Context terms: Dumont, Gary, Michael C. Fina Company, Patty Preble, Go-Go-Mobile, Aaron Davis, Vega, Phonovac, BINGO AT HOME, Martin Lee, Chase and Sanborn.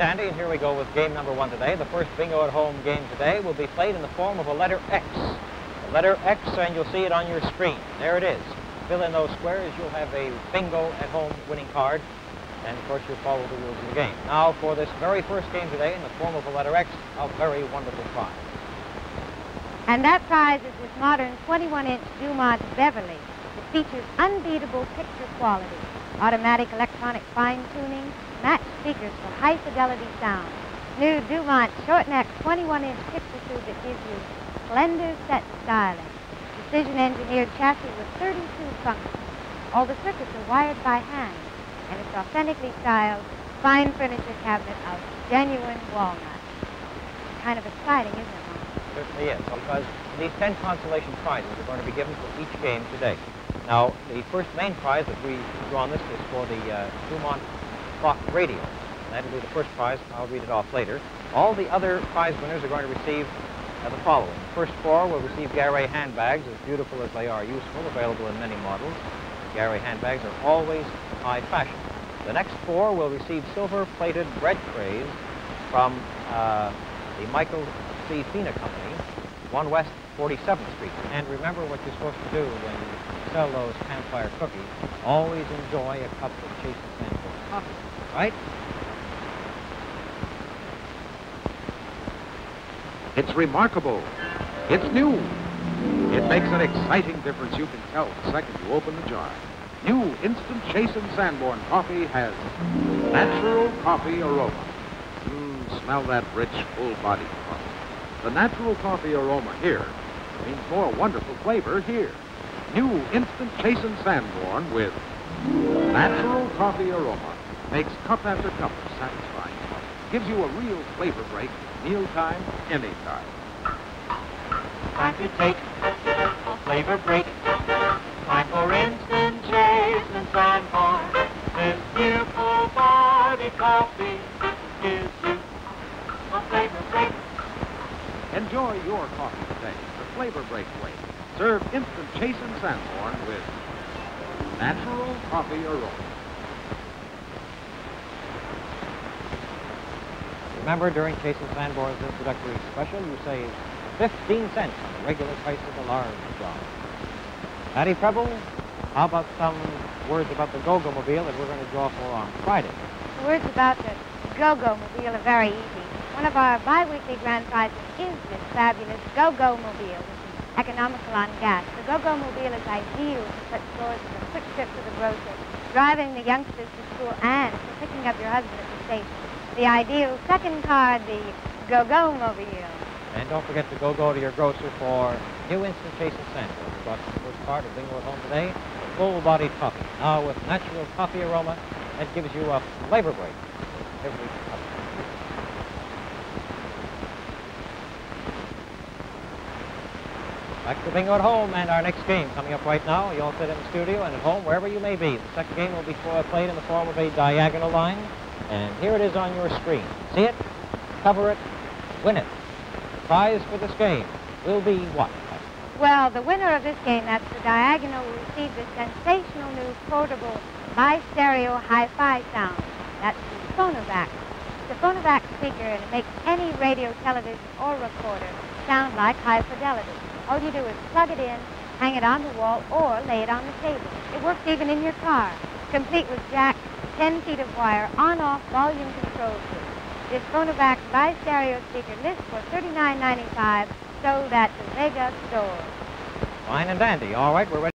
Andy, and here we go with game number one today. The first Bingo at Home game today will be played in the form of a letter X. The letter X, and you'll see it on your screen. There it is. Fill in those squares, you'll have a Bingo at Home winning card, and of course you'll follow the rules of the game. Now for this very first game today in the form of a letter X, a very wonderful prize. And that prize is this modern 21-inch Dumont Beverly. It features unbeatable picture quality, automatic electronic fine-tuning, match speakers for high-fidelity sound. New Dumont short-neck 21-inch picture tube that gives you slender set styling. Precision-engineered chassis with 32 functions. All the circuits are wired by hand, and it's authentically styled, fine furniture cabinet of genuine walnut. Kind of exciting, isn't it, Mom? Certainly is, because these 10 consolation prizes are going to be given for each game today. Now, the first main prize that we draw on this is for the Dumont clock radio. That'll be the first prize. I'll read it off later. All the other prize winners are going to receive the following. The first four will receive Gary handbags, as beautiful as they are useful, available in many models. Gary handbags are always high fashion. The next four will receive silver-plated bread trays from the Michael C. Fina Company, 1 West 47th Street. And remember what you're supposed to do when you sell those campfire cookies. Always enjoy a cup of Chase and Sanborn coffee, right? It's remarkable. It's new. It makes an exciting difference you can tell the second you open the jar. New instant Chase and Sanborn coffee has natural coffee aroma. Smell that rich, full-bodied coffee. The natural coffee aroma here means more wonderful flavor here. New instant Chase and Sanborn with natural coffee aroma makes cup after cup of satisfying coffee. Gives you a real flavor break, mealtime, anytime. Time to take a flavor break. Time for instant Chase and Sanborn. This new full-body coffee gives you a flavor break. Enjoy your coffee today, the flavor break way. Serve instant Chase and Sanborn with natural coffee aroma. Remember, during Chase and Sanborn's introductory special, you save 15 cents on the regular price of the large jar. Patty Preble, how about some words about the Go-Go-Mobile that we're going to draw for on Friday? The words about the Go-Go-Mobile are very easy. One of our bi-weekly grand prizes is this fabulous Go-Go-Mobile, which is economical on gas. The Go-Go-Mobile is ideal for such stores as a quick trip to the grocery, driving the youngsters to school, and for picking up your husband at the station. The ideal second card, the Go-Go-Mobile. And don't forget to go to your grocer for new instant Chase and Sanborn. We brought the first part of Bingo at Home today, full-bodied coffee. Now with natural coffee aroma, that gives you a flavor break every cup. Back to Bingo at Home and our next game coming up right now. You all sit in the studio and at home, wherever you may be. The second game will be played in the form of a diagonal line. And here it is on your screen. See it, cover it, win it. The prize for this game will be what? Well, the winner of this game, that's the diagonal, will receive the sensational new portable bi-stereo hi-fi sound. That's the Phonovac. It's a Phonovac speaker, and it makes any radio, television, or recorder sound like high fidelity. All you do is plug it in, hang it on the wall, or lay it on the table. It works even in your car, complete with jack, 10 feet of wire, on-off volume control switch. This Phonovac bi-stereo speaker lists for $39.95, sold at the Vega store. Fine and dandy. All right, we're ready.